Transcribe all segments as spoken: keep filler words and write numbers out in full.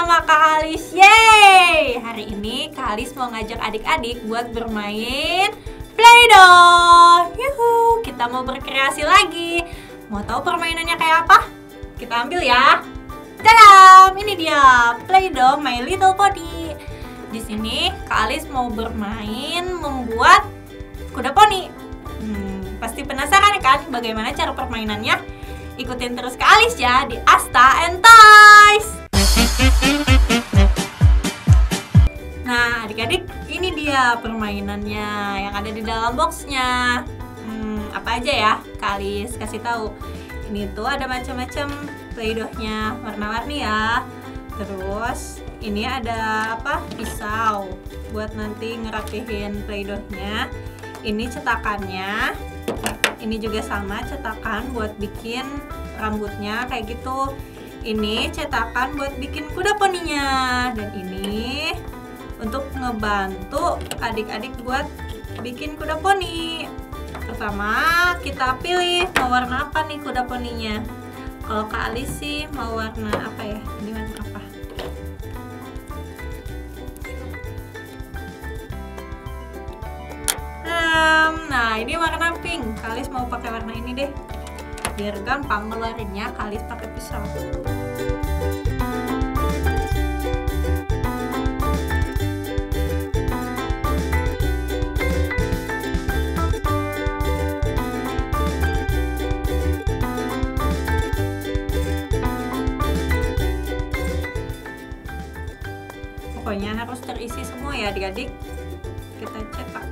sama Kak Alis. Yeay! Hari ini Kak Alis mau ngajak adik-adik buat bermain Play-Doh. Yuhu, kita mau berkreasi lagi. Mau tahu permainannya kayak apa? Kita ambil ya. Tadam! Ini dia Play-Doh My Little Pony. Di sini Kak Alis mau bermain membuat kuda poni. Hmm, pasti penasaran kan bagaimana cara permainannya? Ikutin terus Kak Alis ya di Asta and Toys. Nah, adik-adik, ini dia permainannya yang ada di dalam boxnya. Hmm, apa aja ya? Kak Alis kasih tahu. Ini tuh ada macam-macam Play-Doh-nya, warna-warni ya. Terus ini ada apa? Pisau buat nanti ngerapihin Play-Doh-nya. Ini cetakannya. Ini juga sama cetakan buat bikin rambutnya kayak gitu. Ini cetakan buat bikin kuda poninya. Dan ini untuk ngebantu adik-adik buat bikin kuda poni. Pertama kita pilih mau warna apa nih kuda poninya. Kalau Kak Alis sih mau warna apa ya? Ini warna apa? Nah, ini warna pink. Kak Alis mau pakai warna ini deh. Biar gampang ngeluarinnya, Kak Alis pakai pisau. Pokoknya harus terisi semua ya, adik-adik. Kita cetak.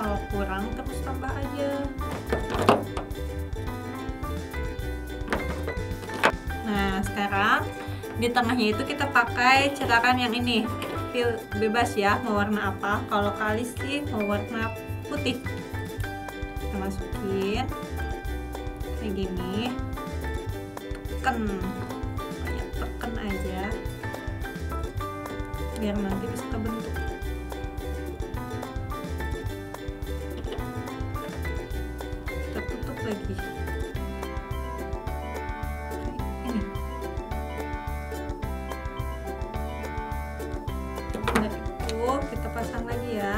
Kalau kurang terus tambah aja. Nah, sekarang di tengahnya itu kita pakai cetakan yang ini. Bebas ya mau warna apa. Kalau Kak Alis sih mau warna putih. Kita masukin kayak gini. Teken. Kayak teken aja. Biar nanti bisa kebentuk. Lagi ini dari itu kita pasang lagi ya.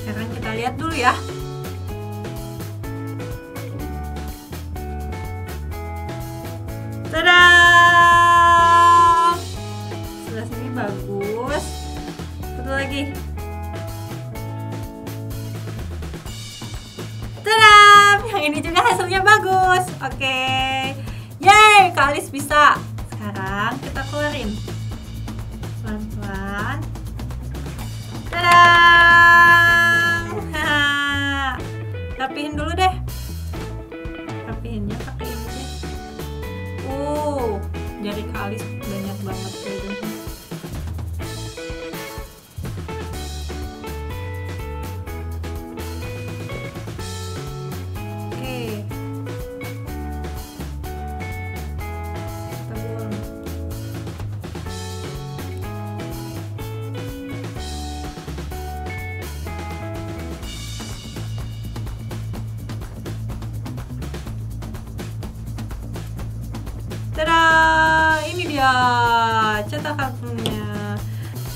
Sekarang kita lihat dulu ya. Tada! Sebelah sini bagus. Satu lagi. Tada! Yang ini juga hasilnya bagus. Oke. Yeay, Kak Alis bisa. Sekarang kita keluarin. Pelan-pelan. Tada! Rapihin dulu deh. Rapihinnya pakai ini deh. Uh, jari Kak Alis banyak banget tuh. Oke. Kita buang. Tada! Ini dia cetakannya.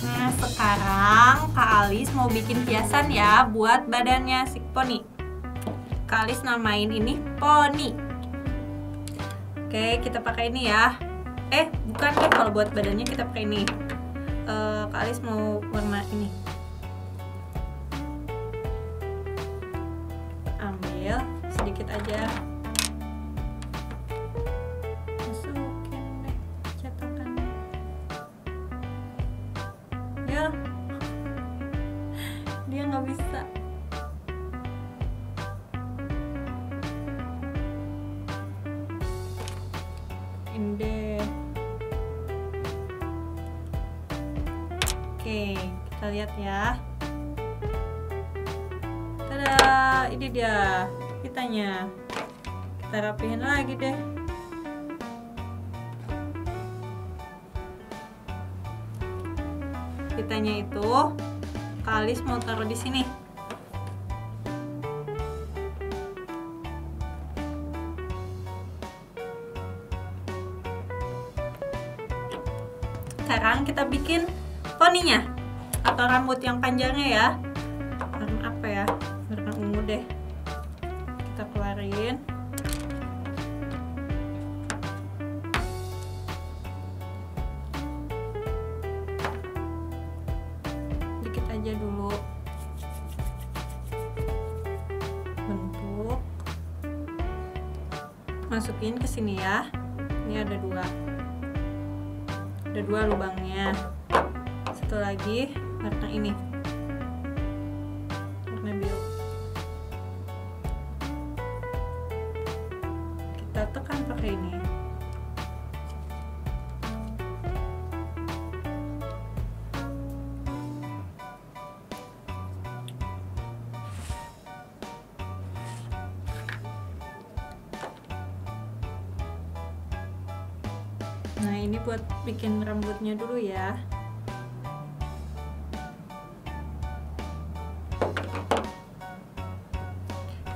Nah, sekarang Kak Alis mau bikin hiasan ya buat badannya si poni. Kak Alis namain ini poni. Oke, kita pakai ini ya. Eh, bukan ya, kalau buat badannya kita pakai ini. Uh, Kak Alis mau warna ini. Ambil sedikit aja. Dia nggak bisa. Inde. Oke, kita lihat ya. Tada, ini dia kitanya. Kita rapihin lagi deh. Kitanya itu Kak Alis mau taruh di sini. Sekarang kita bikin poninya atau rambut yang panjangnya ya. Warna apa ya? Warna ungu deh. Kita keluarin. Aja dulu bentuk, masukin ke sini ya. Ini ada dua, ada dua lubangnya. Satu lagi warna ini, warna biru. Kita tekan pakai ini. Nah, ini buat bikin rambutnya dulu ya.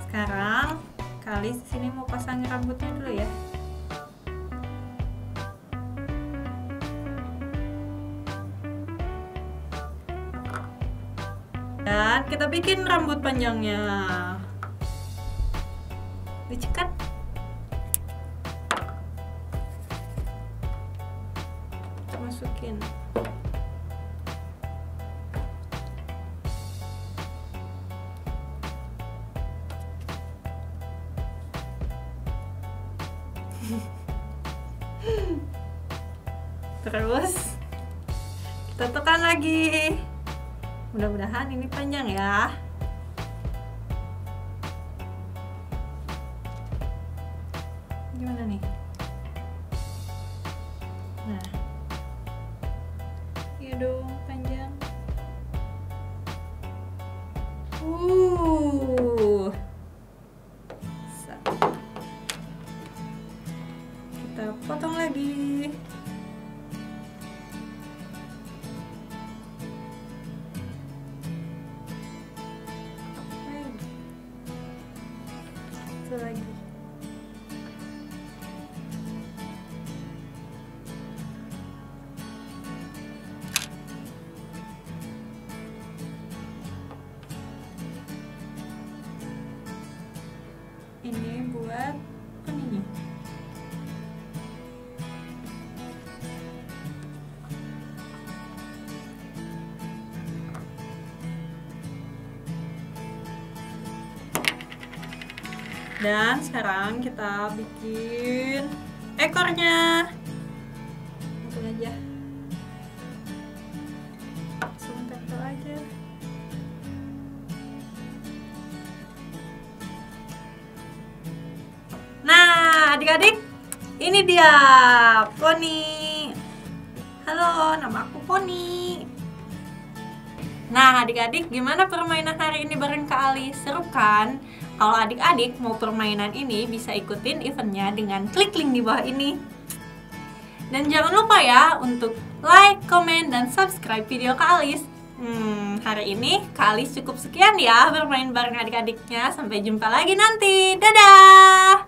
Sekarang Kak Alis sini mau pasang rambutnya dulu ya. Dan kita bikin rambut panjangnya. Dicekat. Masukin. Terus kita tekan lagi. Mudah-mudahan ini panjang ya. Gimana nih? Nah, dong panjang. Uh. Kita potong lagi. Satu lagi. Ini buat poninya. Dan sekarang kita bikin ekornya. Langsung aja. Langsung tempel aja. Adik-adik, ini dia poni. Halo, nama aku Poni. Nah, adik-adik, gimana permainan hari ini bareng Kak Alis? Seru kan? Kalau adik-adik mau permainan ini, bisa ikutin eventnya dengan klik link di bawah ini. Dan jangan lupa ya untuk like, comment, dan subscribe video Kak Alis. Hmm, hari ini Kak Alis cukup sekian ya bermain bareng adik-adiknya. Sampai jumpa lagi nanti. Dadah!